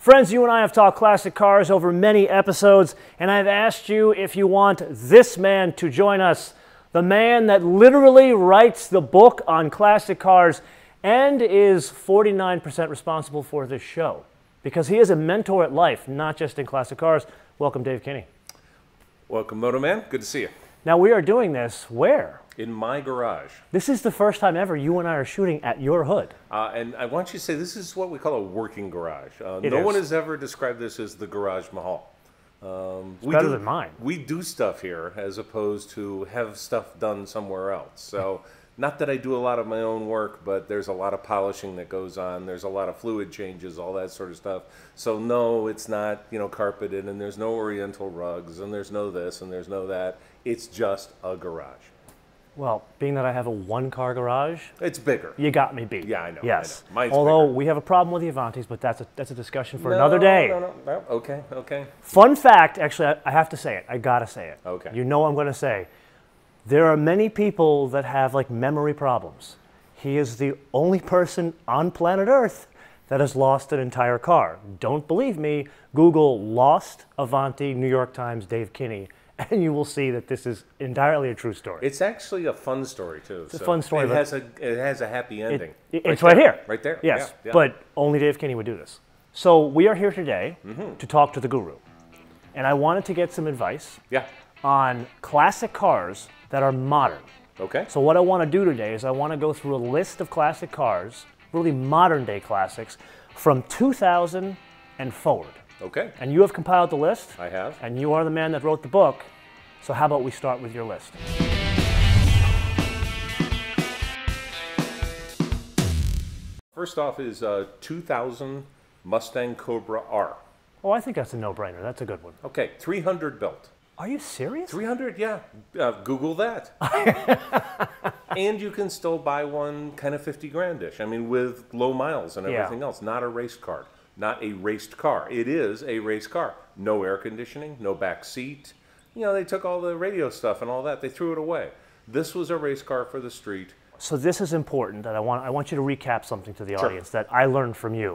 Friends, you and I have talked classic cars over many episodes, and I've asked you if you want this man to join us, the man that literally writes the book on classic cars and is 49% responsible for this show, because he is a mentor at life, not just in classic cars. Welcome, Dave Kinney. Welcome, MotoMan. Good to see you. Now, we are doing this where? In my garage. This is the first time ever you and I are shooting at your hood. And I want you to say this is what we call a working garage. No one has ever described this as the garage mahal. It's better than mine. We do stuff here as opposed to have stuff done somewhere else. So not that I do a lot of my own work, but there's a lot of polishing that goes on. There's a lot of fluid changes, all that sort of stuff. So no, it's not, you know, carpeted, and there's no oriental rugs, and there's no this, and there's no that. It's just a garage. Well, being that I have a one-car garage, it's bigger. You got me beat. Yeah, I know. Yes. I know. Mine's bigger. We have a problem with the Avantis, but that's a discussion for another day. No. Okay, okay. Fun fact, actually, I have to say it. I gotta say it. Okay. You know what I'm gonna say. There are many people that have like memory problems. He is the only person on planet Earth that has lost an entire car. Don't believe me? Google "lost Avanti," New York Times, Dave Kinney, and you will see that this is entirely a true story. It's actually a fun story, too. It's a fun story. It has a happy ending. It's right here. Right there. Yes, yeah. But only Dave Kinney would do this. So we are here today to talk to the guru. And I wanted to get some advice on classic cars that are modern. Okay. So what I want to do today is I want to go through a list of classic cars, really modern-day classics, from 2000 and forward. Okay. And you have compiled the list. I have. And you are the man that wrote the book. So how about we start with your list? First off is 2000 Mustang Cobra R. Oh, I think that's a no-brainer. That's a good one. Okay, 300 built. Are you serious? 300, yeah. Google that. And you can still buy one kind of 50 grand-ish. I mean, with low miles and everything else. Not a race car. Not a raced car. It is a race car. No air conditioning, no back seat. You know, they took all the radio stuff and all that. They threw it away. This was a race car for the street. So this is important, and I want you to recap something to the audience that I learned from you.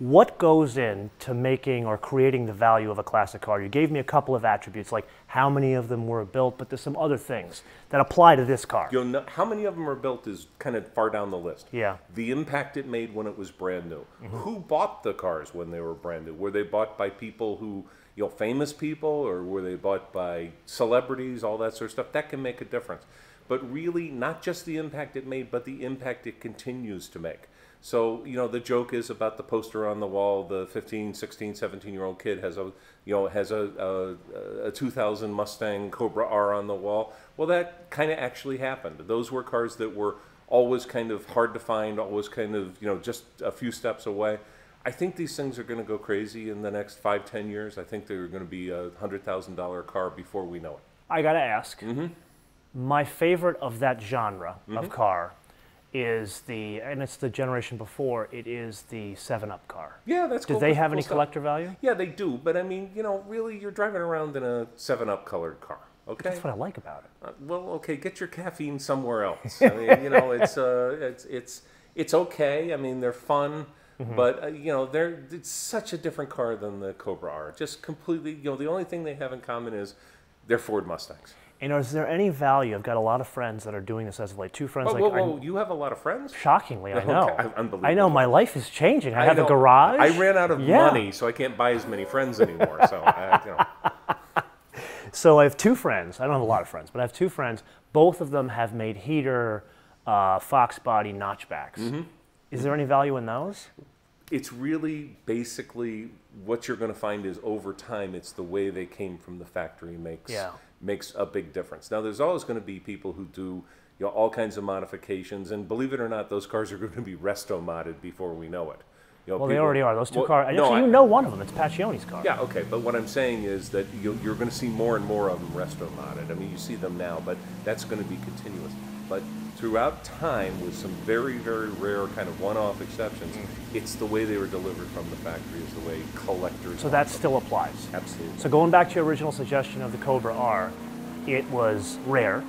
What goes into making or creating the value of a classic car? You gave me a couple of attributes, like how many of them were built, but there's some other things that apply to this car. You'll know, how many of them are built is kind of far down the list. Yeah. The impact it made when it was brand new. Who bought the cars when they were brand new? Were they bought by people who, you know, famous people, or were they bought by celebrities, all that sort of stuff? That can make a difference. But really, not just the impact it made, but the impact it continues to make. So, you know, the joke is about the poster on the wall. The 15, 16, 17-year-old kid has a, you know, has a 2000 Mustang Cobra R on the wall. Well, that kind of actually happened. Those were cars that were always kind of hard to find, always kind of, you know, just a few steps away. I think these things are going to go crazy in the next 5–10 years. I think they're going to be a $100,000 car before we know it. I got to ask. My favorite of that genre of car is the, and it's the generation before, it is the 7-Up car. Yeah, that's cool. Do they have any collector value? Yeah, they do. But I mean, you know, really, you're driving around in a 7-Up colored car. Okay. That's what I like about it. Well, okay, get your caffeine somewhere else. I mean, you know, it's okay. I mean, they're fun. But, you know, it's such a different car than the Cobra R. Just completely, you know, the only thing they have in common is they're Ford Mustangs. And is there any value? I've got a lot of friends that are doing this as of late. Two friends. Whoa, you have a lot of friends? Shockingly, I know. Okay. Unbelievable. I know, my life is changing. I have a garage. I ran out of money, so I can't buy as many friends anymore. So, so I have two friends. I don't have a lot of friends, but I have two friends. Both of them have made heater, Fox body notchbacks. Is there any value in those? It's really basically what you're going to find is over time, it's the way they came from the factory makes a big difference. Now, there's always going to be people who do, you know, all kinds of modifications, and believe it or not, those cars are going to be resto-modded before we know it. You know, well, they already are. Those two cars. No, actually, you know one of them. It's Pacioretty's car. Yeah, okay. But what I'm saying is that you're going to see more and more of them resto-modded. I mean, you see them now, but that's going to be continuous. But throughout time, with some very, very rare kind of one-off exceptions, it's the way they were delivered from the factory is the way collectors. So that still applies. Absolutely. So going back to your original suggestion of the Cobra R, it was rare.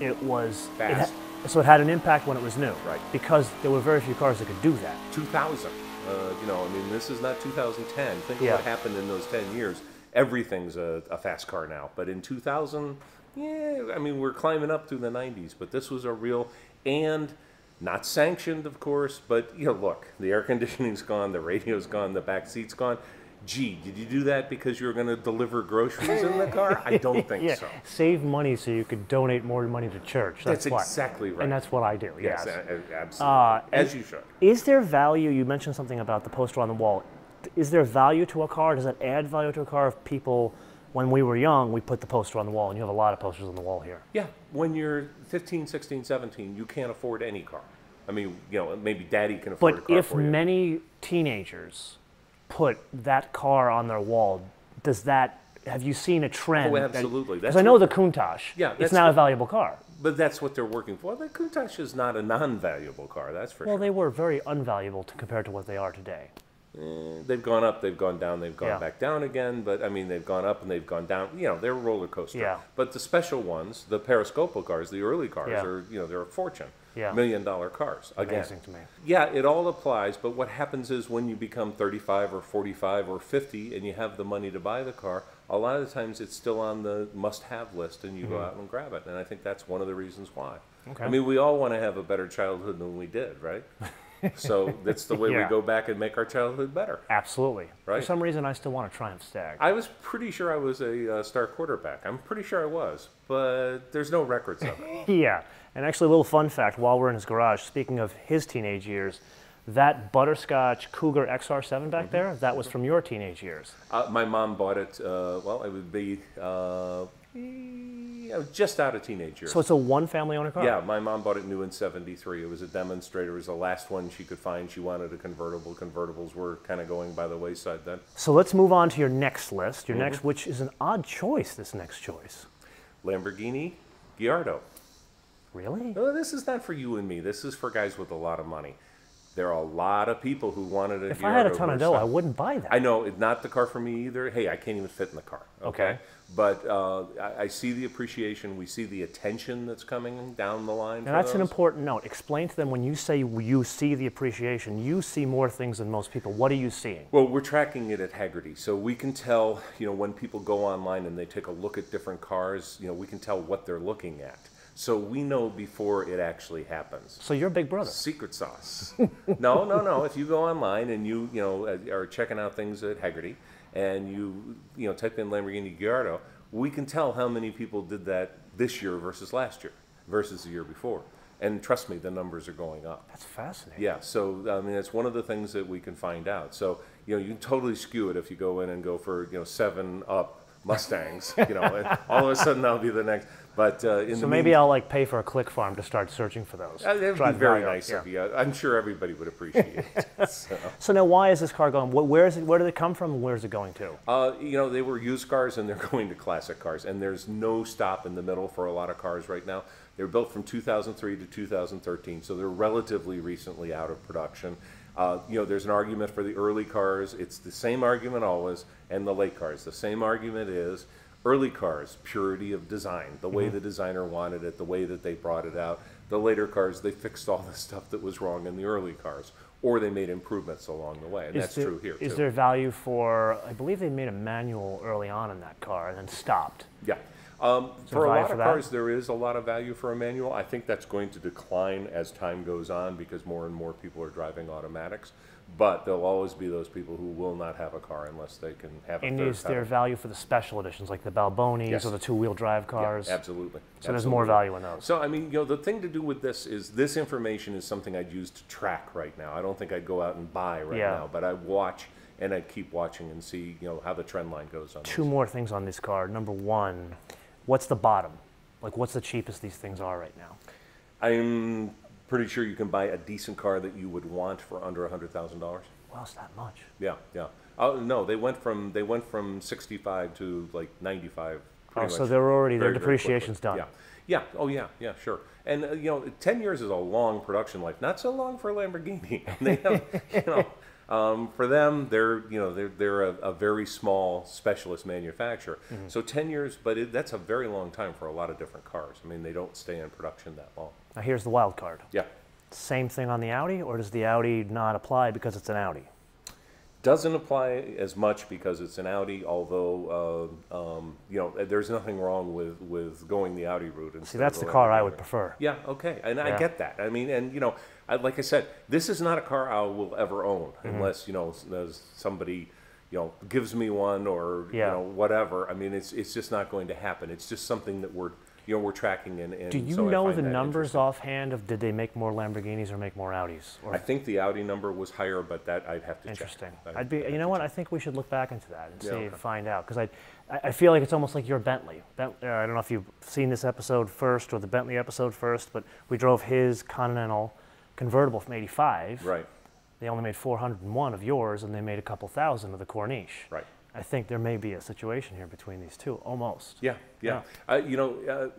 It was fast. So it had an impact when it was new, right? Because there were very few cars that could do that. 2000. you know, I mean, this is not 2010. Think of what happened in those 10 years. Everything's a fast car now. But in 2000, yeah, I mean, we're climbing up through the 90s. But this was a real, and not sanctioned, of course, but, you know, look, the air conditioning's gone, the radio's gone, the back seat's gone. Gee, did you do that because you were going to deliver groceries in the car? I don't think so. Save money so you could donate more money to church. That's exactly right. And that's what I do, yes. Absolutely. As you should. Is there value, you mentioned something about the poster on the wall. Is there value to a car? Does it add value to a car if people, when we were young, we put the poster on the wall, and you have a lot of posters on the wall here. Yeah, when you're 15, 16, 17, you can't afford any car. I mean, you know, maybe daddy can afford a car for you. But if many teenagers put that car on their wall, does that, have you seen a trend? Oh, absolutely. Because I know the Countach, it's not a valuable car. But that's what they're working for. The Countach is not a non-valuable car, that's for sure. Well, they were very unvaluable compared to what they are today. They've gone up, they've gone down, they've gone back down again, but I mean, they've gone up and they've gone down. You know, they're a roller coaster. Yeah. But the special ones, the Periscope cars, the early cars, are, you know, they're a fortune. Yeah. $1 million cars. Again. Amazing to me. Yeah, it all applies, but what happens is when you become 35 or 45 or 50 and you have the money to buy the car, a lot of the times it's still on the must-have list and you go out and grab it. And I think that's one of the reasons why. Okay. I mean, we all want to have a better childhood than we did, right? So that's the way we go back and make our childhood better. Absolutely. Right? For some reason, I still want a Triumph Stag. I was pretty sure I was a star quarterback. I'm pretty sure I was, but there's no records of it. And actually, a little fun fact, while we're in his garage, speaking of his teenage years, that Butterscotch Cougar XR7 back there, that was from your teenage years. My mom bought it, well, it would be... just out of teenage years. So it's a one-family-owned car? Yeah, my mom bought it new in 73. It was a demonstrator. It was the last one she could find. She wanted a convertible. Convertibles were kind of going by the wayside then. So let's move on to your next list, your next, which is an odd choice, this next choice. Lamborghini Gallardo. Really? No, this is not for you and me. This is for guys with a lot of money. There are a lot of people who wanted a Gallardo. If I had a ton of dough, I wouldn't buy that. I know, it's not the car for me either. Hey, I can't even fit in the car. Okay. But I see the appreciation. We see the attention that's coming down the line. Now, that's an important note. Explain to them when you say you see the appreciation, you see more things than most people. What are you seeing? Well, we're tracking it at Hagerty. So we can tell, you know, when people go online and they take a look at different cars, you know, we can tell what they're looking at. So we know before it actually happens. So you're big brother. Secret sauce. No. If you go online and you know, are checking out things at Hagerty and you know, type in Lamborghini Gallardo, we can tell how many people did that this year versus last year versus the year before. And trust me, the numbers are going up. That's fascinating. Yeah. So I mean, it's one of the things that we can find out. So you know, you can totally skew it if you go in and go for, you know, 7 up. Mustangs, you know, and all of a sudden I'll be the next. But so maybe I'll like pay for a click farm to start searching for those. That would be very nice of you. I'm sure everybody would appreciate it. So now, why is this car going? Where is it? Where did it come from? Where is it going to? You know, they were used cars and they're going to classic cars, and there's no stop in the middle for a lot of cars right now. They were built from 2003 to 2013, so they're relatively recently out of production. You know, there's an argument for the early cars. It's the same argument always, and the late cars. The same argument is early cars, purity of design, the way the designer wanted it, the way that they brought it out. The later cars, they fixed all the stuff that was wrong in the early cars, or they made improvements along the way, and that's true here, too. Is there value for, I believe they made a manual early on in that car and then stopped. Yeah. For a lot of cars, there is a lot of value for a manual. I think that's going to decline as time goes on because more and more people are driving automatics. But there'll always be those people who will not have a car unless they can have a third car. And is there value for the special editions like the Balbonis or the two-wheel drive cars? Yeah, absolutely. So there's more value in those. So, I mean, you know, the thing to do with this is this information is something I'd use to track right now. I don't think I'd go out and buy right now, but I watch and I'd keep watching and see, you know, how the trend line goes on. Two more things on this car. Number one, what's the bottom? Like, what's the cheapest these things are right now? I'm pretty sure you can buy a decent car that you would want for under $100,000. Wow, it's not much. Yeah, yeah. Oh no, they went from 65 to like 95. Oh, so they're already their depreciation's done. Yeah. Yeah. Oh, yeah. Yeah. Sure. And you know, 10 years is a long production life. Not so long for Lamborghini. They have, you know. For them, they're a very small specialist manufacturer. So 10 years, but that's a very long time for a lot of different cars. I mean, they don't stay in production that long. Now here's the wild card. Yeah. Same thing on the Audi, or does the Audi not apply because it's an Audi? Doesn't apply as much because it's an Audi, although, you know, there's nothing wrong with going the Audi route. See, that's the car I would prefer. Yeah, okay, and I get that. I mean, and, you know, like I said, this is not a car I will ever own unless, you know, there's somebody, you know, gives me one or, you know, whatever. I mean, it's just not going to happen. It's just something that we're, you know, we're tracking. And do you know the numbers offhand of did they make more Lamborghinis or make more Audis? Or? I think the Audi number was higher, but that I'd have to check. Interesting. I'd be, you know what? I think we should look back into that and see, find out, because I feel like it's almost like your Bentley. I don't know if you've seen this episode first or the Bentley episode first, but we drove his Continental convertible from '85. Right. They only made 401 of yours, and they made a couple thousand of the Corniche. Right. I think there may be a situation here between these two, almost. Yeah, yeah. You know,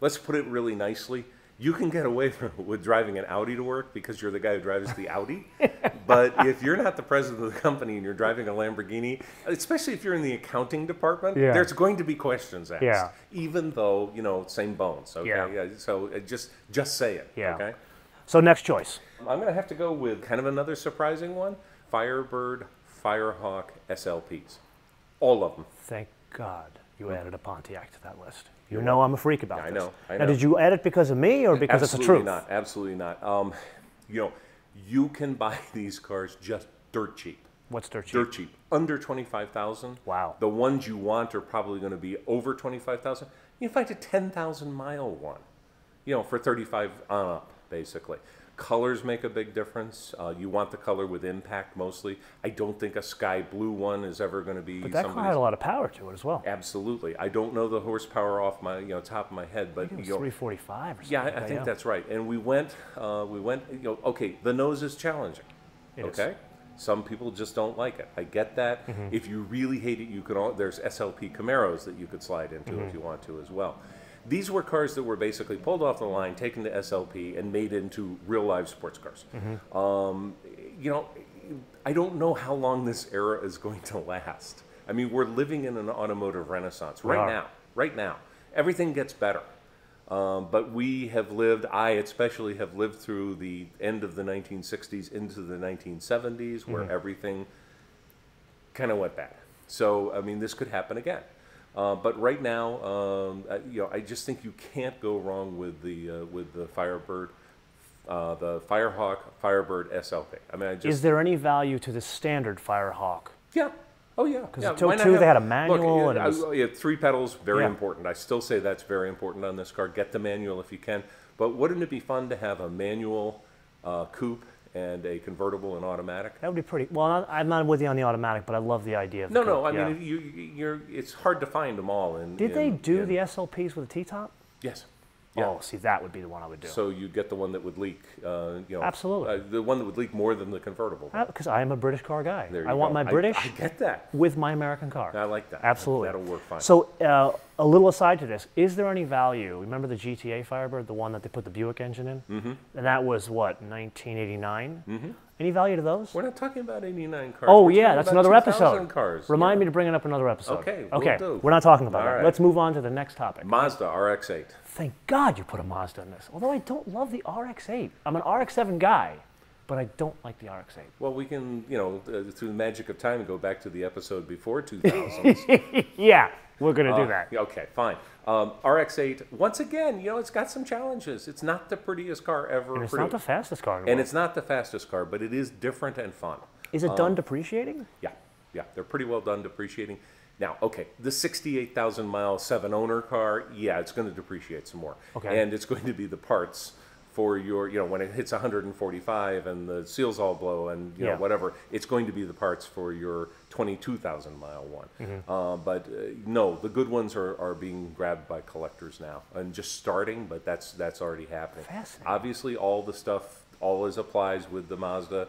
let's put it really nicely. You can get away with driving an Audi to work because you're the guy who drives the Audi. But if you're not the president of the company and you're driving a Lamborghini, especially if you're in the accounting department, there's going to be questions asked. Yeah. Even though, you know, same bones. Okay? Yeah. So just say it. Yeah. Okay? So next choice. I'm going to have to go with kind of another surprising one, Firebird Firehawk SLPs. All of them. Thank God you added a Pontiac to that list. You know I'm a freak about this. I know. Now, did you add it because of me or because it's the truth? Absolutely not. You know, you can buy these cars just dirt cheap. What's dirt cheap? Dirt cheap. Under $25,000. Wow. The ones you want are probably going to be over $25,000. You can find a 10,000-mile one, you know, for $35,000 on up, basically. Colors make a big difference. You want the color with impact mostly. I don't think a sky blue one is ever going to be. But that car had a lot of power to it as well. Absolutely. I don't know the horsepower off my top of my head, but I think it was 345 or something. Yeah, I think that's right. And we went. You know, okay, the nose is challenging. It is. Some people just don't like it. I get that. If you really hate it, you can. There's SLP Camaros that you could slide into if you want to as well. These were cars that were basically pulled off the line, taken to SLP, and made into real live sports cars. You know, I don't know how long this era is going to last. I mean, we're living in an automotive renaissance right now. Everything gets better. But we have lived, I especially have lived through the end of the 1960s into the 1970s, where everything kind of went bad. So, I mean, this could happen again. But right now, you know, I just think you can't go wrong with the Firebird, the Firehawk Firebird SLP. I mean, is there any value to the standard Firehawk? Yeah. Oh yeah. Because it took two. They had a manual. Look, and three pedals. Very important. I still say that's very important on this car. Get the manual if you can. But wouldn't it be fun to have a manual coupe and a convertible and automatic? That would be pretty. Well, I'm not with you on the automatic, but I love the idea of the coupe. No, I mean, it's hard to find them all. Did they do the SLPs with a T-top? Yes. Yeah. Oh, see, that would be the one I would do. So you'd get the one that would leak, you know. Absolutely. The one that would leak more than the convertible. Because I am a British car guy. I want my British. I get that. With my American car. I like that. Absolutely. That'll work fine. So a little aside to this, is there any value? Remember the GTA Firebird, the one that they put the Buick engine in? And that was, what, 1989? Any value to those? We're not talking about 89 cars. Oh, yeah, that's another episode. Cars. Remind me to bring it up another episode. Okay, we'll do. We're not talking about that. Let's move on to the next topic. Mazda RX-8. Thank God you put a Mazda in this. Although I don't love the RX-8. I'm an RX-7 guy, but I don't like the RX-8. Well, we can, you know, through the magic of time, go back to the episode before 2000. Yeah, we're going to do that. Okay, fine. RX-8, once again, you know, it's got some challenges. It's not the prettiest car ever. And it's not the fastest car. And it's not the fastest car, but it is different and fun. Is it done depreciating? Yeah, yeah. They're pretty well done depreciating. Now, okay, the 68,000-mile 7-owner car, yeah, it's going to depreciate some more. Okay. And it's going to be the parts for your, you know, when it hits 145 and the seals all blow and, you know, whatever, it's going to be the parts for your 22,000-mile one. But no, the good ones are being grabbed by collectors now and just starting, but that's already happening. Fascinating. Obviously, all the stuff always applies with the Mazda.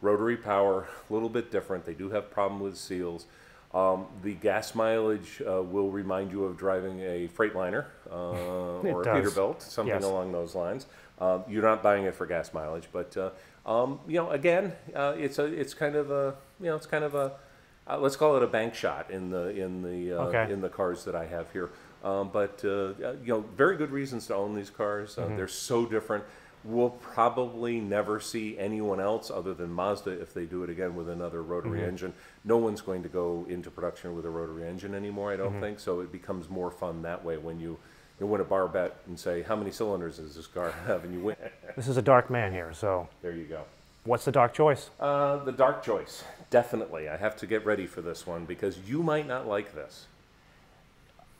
Rotary power, a little bit different. They do have problem with seals. The gas mileage will remind you of driving a Freightliner or a Peterbilt, something along those lines. You're not buying it for gas mileage, but you know, again, it's kind of a let's call it a bank shot in the cars that I have here. But you know, very good reasons to own these cars. They're so different. we'll probably never see anyone else other than Mazda if they do it again with another rotary engine. No one's going to go into production with a rotary engine anymore, I don't think. So it becomes more fun that way when you win a bar bet and say, how many cylinders does this car have? And you win. This is a dark man here, so. There you go. What's the dark choice? The dark choice, definitely. I have to get ready for this one because you might not like this.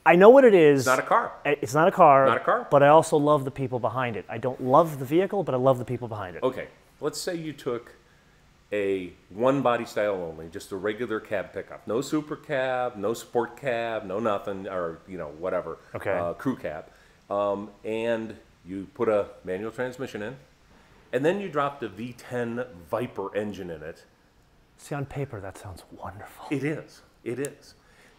I know what it is. It's not a car. It's not a car. Not a car. But I also love the people behind it. I don't love the vehicle, but I love the people behind it. Okay. Let's say you took a one body style only, just a regular cab pickup. No super cab, no sport cab, no nothing, or, you know, whatever. Okay. Crew cab. And you put a manual transmission in. And then you dropped a V10 Viper engine in it. See, on paper, that sounds wonderful. It is. It is.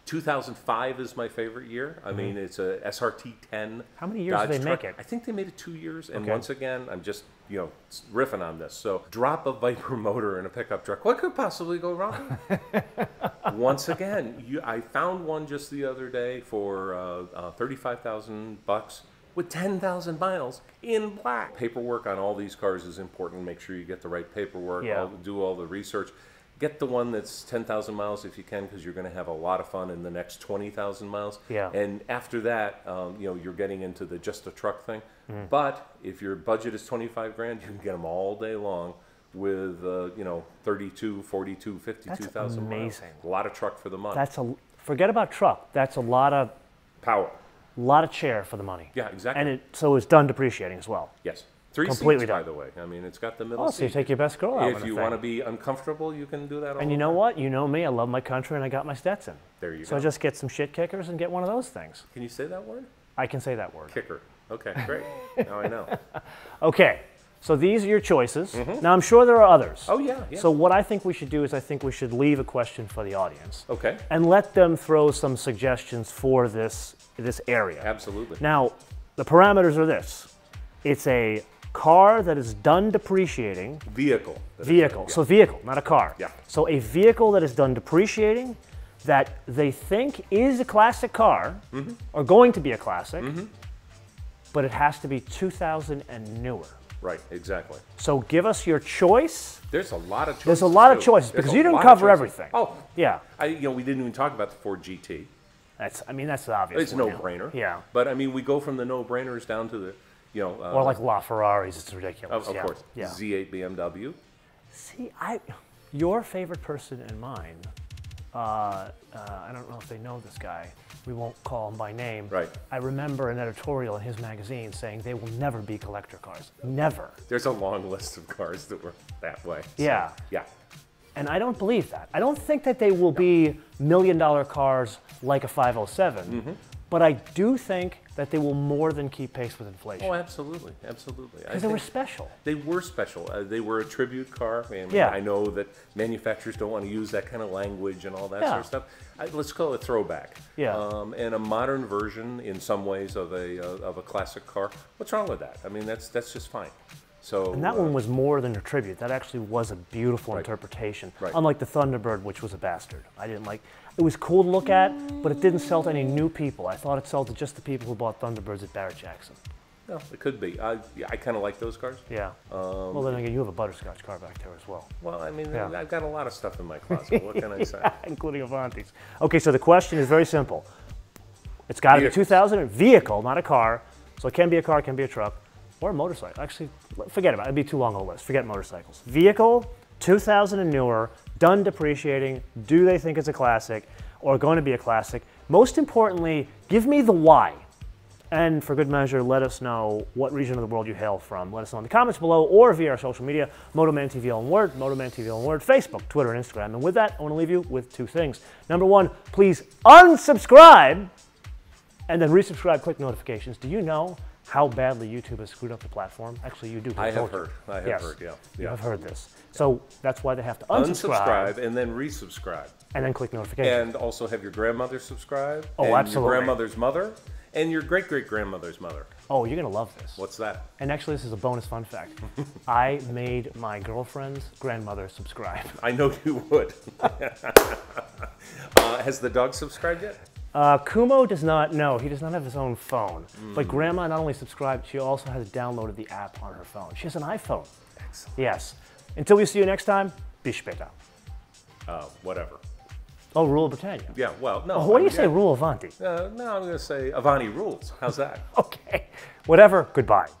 2005 is my favorite year. I mean, it's a SRT-10. How many years did they make it? I think they made it 2 years. And once again, I'm just, you know, riffing on this. So drop a Viper motor in a pickup truck. What could possibly go wrong? Once again, I found one just the other day for $35,000 with 10,000 miles in black. Paperwork on all these cars is important. Make sure you get the right paperwork. Yeah. Do all the research. Get the one that's 10,000 miles if you can, because you're going to have a lot of fun in the next 20,000 miles. Yeah. And after that, you know, you're getting into the just a truck thing. But if your budget is 25 grand, you can get them all day long with, you know, 32, 42, 52,000 miles. That's amazing. A lot of truck for the money. That's a, forget about truck. That's a lot of power. A lot of chair for the money. Yeah, exactly. And it, so it's done depreciating as well. Yes. Three completely seats, done. By the way. I mean, it's got the middle seat. Oh, so you take your best girl out. If you want to be uncomfortable, you can do that all. And you know what? You know me. I love my country, and I got my Stetson. There you go. So I just get some shit kickers and get one of those things. Can you say that word? I can say that word. Kicker. Okay, great. Now I know. Okay, so these are your choices. Now, I'm sure there are others. Oh, yeah, yeah. So what I think we should do is I think we should leave a question for the audience. Okay. And let them throw some suggestions for this area. Absolutely. Now, the parameters are this. It's a car that is done depreciating. Vehicle. Vehicle. So vehicle, not a car. Yeah. So a vehicle that is done depreciating, that they think is a classic car, or going to be a classic, but it has to be 2000 and newer. Right, exactly. So give us your choice. There's a lot of choices. There's a lot of choices because you didn't cover everything. Oh, yeah. You know, we didn't even talk about the Ford GT. That's, I mean, that's the obvious. It's a no-brainer. Yeah. But I mean, we go from the no-brainers down to the, you know, or like La Ferraris, it's ridiculous. Of course, yeah. Z8 BMW. See, your favorite person and mine, I don't know if they know this guy. We won't call him by name. Right. I remember an editorial in his magazine saying they will never be collector cars. Never. There's a long list of cars that were that way. So, yeah. Yeah. And I don't believe that. I don't think that they will be million-dollar cars like a 507. But I do think that they will more than keep pace with inflation. Oh, absolutely, absolutely. Because they were special. They were special. They were a tribute car. And I know that manufacturers don't want to use that kind of language and all that sort of stuff. Let's call it a throwback. Yeah. And a modern version, in some ways, of a classic car. What's wrong with that? I mean, that's just fine. So, and that one was more than a tribute. That actually was a beautiful interpretation. Right. Unlike the Thunderbird, which was a bastard. I didn't like. It was cool to look at, but it didn't sell to any new people. I thought it sold to just the people who bought Thunderbirds at Barrett Jackson. No, it could be. I kind of like those cars. Yeah. Well, then again, you have a Butterscotch car back there as well. Well, I mean, I've got a lot of stuff in my closet. What can I say? Including Avantis. Okay, so the question is very simple. It's got to be 2000 vehicle, not a car. So it can be a car, it can be a truck. Or a motorcycle. Actually, forget about it. It'd be too long a list. Forget motorcycles. Vehicle, 2000 and newer, done depreciating. Do they think it's a classic or going to be a classic? Most importantly, give me the why. And for good measure, let us know what region of the world you hail from. Let us know in the comments below or via our social media, MotoManTV on Word, MotoManTV on Word, Facebook, Twitter, and Instagram. And with that, I want to leave you with two things. Number one, please unsubscribe and then resubscribe. Click notifications. Do you know how badly YouTube has screwed up the platform? Actually, you do. I have heard. I have heard, yeah. You have heard this. So that's why they have to unsubscribe. And then resubscribe. And then click notifications. And also have your grandmother subscribe. Oh, absolutely. Your grandmother's mother and your great-great-grandmother's mother. Oh, you're going to love this. What's that? And actually, this is a bonus fun fact. I made my girlfriend's grandmother subscribe. I know you would. Has the dog subscribed yet? Kumo does not know. He does not have his own phone. But Grandma not only subscribed, she also has downloaded the app on her phone. She has an iPhone. Excellent. Yes. Until we see you next time, bis später. Whatever. Oh, rule of Britannia. Yeah, well, no. Oh, what do you say, rule Avanti? No, I'm going to say Avanti rules. How's that? Okay. Whatever. Goodbye.